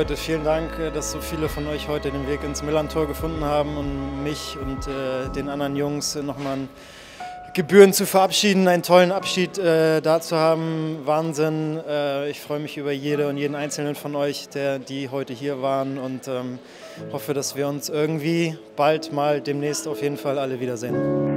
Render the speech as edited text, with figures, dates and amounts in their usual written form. heute. Vielen Dank, dass so viele von euch heute den Weg ins Millerntor gefunden haben, um mich und den anderen Jungs nochmal gebührend zu verabschieden, einen tollen Abschied da zu haben. Wahnsinn, ich freue mich über jede und jeden Einzelnen von euch, die heute hier waren, und hoffe, dass wir uns irgendwie bald mal demnächst auf jeden Fall alle wiedersehen.